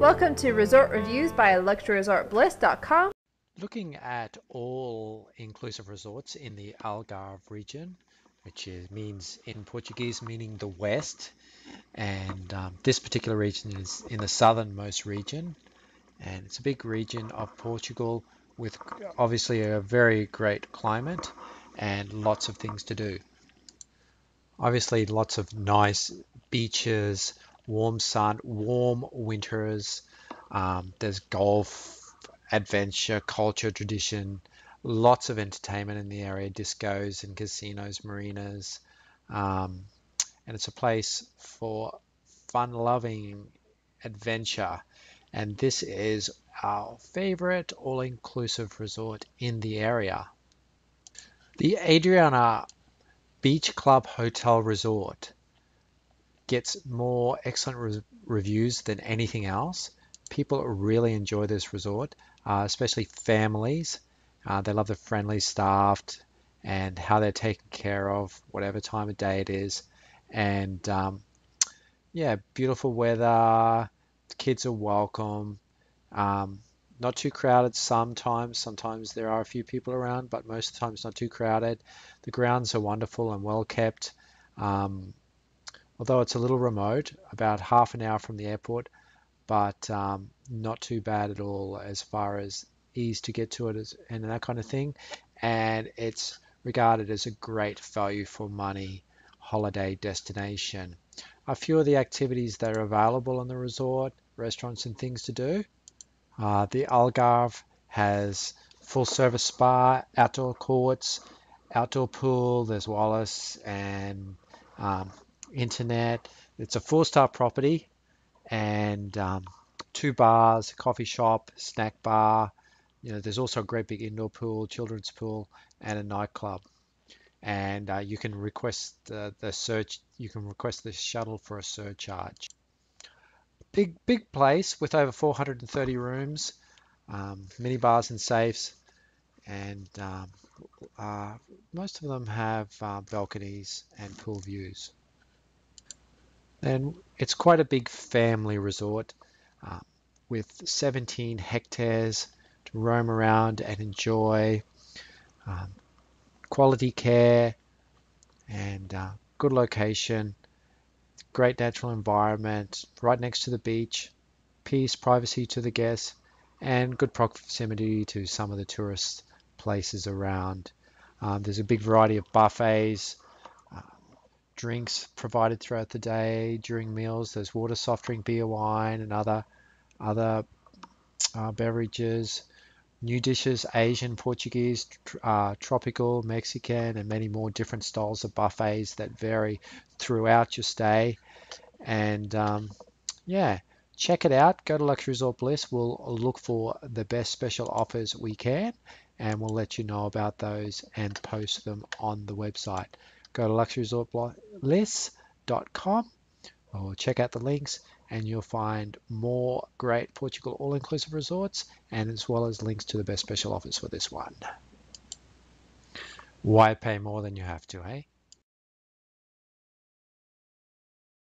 Welcome to Resort Reviews by LuxuryResortBliss.com. Looking at all inclusive resorts in the Algarve region, which means in Portuguese meaning the west, and this particular region is in the southernmost region, and it's a big region of Portugal with obviously a very great climate and lots of things to do. Obviously lots of nice beaches, warm sun, warm winters, there's golf, adventure, culture, tradition, lots of entertainment in the area, discos and casinos, marinas, and it's a place for fun-loving adventure. And this is our favorite all-inclusive resort in the area. The Adriana Beach Club Hotel Resort gets more excellent reviews than anything else. People really enjoy this resort, especially families. They love the friendly staff and how they're taken care of, whatever time of day it is. And yeah, beautiful weather, the kids are welcome, not too crowded sometimes. Sometimes there are a few people around, but most of the time it's not too crowded. The grounds are wonderful and well kept. Although it's a little remote, about half an hour from the airport, but not too bad at all as far as ease to get to it and that kind of thing. And it's regarded as a great value for money holiday destination. A few of the activities that are available on the resort, restaurants and things to do. The Algarve has full service spa, outdoor courts, outdoor pool, there's wireless and internet. It's a 4-star property and 2 bars, a coffee shop, snack bar. You know, there's also a great big indoor pool, children's pool, and a nightclub. And you can request the shuttle for a surcharge. Big place with over 430 rooms, mini bars and safes, and most of them have balconies and pool views. And it's quite a big family resort with 17 hectares to roam around and enjoy, quality care and good location, great natural environment, right next to the beach, peace, privacy to the guests, and good proximity to some of the tourist places around. There's a big variety of buffets, drinks provided throughout the day during meals. There's water, soft drink, beer, wine, and other beverages. New dishes, Asian, Portuguese, tropical, Mexican, and many more different styles of buffets that vary throughout your stay. And yeah, check it out. Go to Luxury Resort Bliss. We'll look for the best special offers we can, and we'll let you know about those and post them on the website. Go to LuxuryResortBliss.com or check out the links, and you'll find more great Portugal all-inclusive resorts, and as well as links to the best special offers for this one. Why pay more than you have to, eh?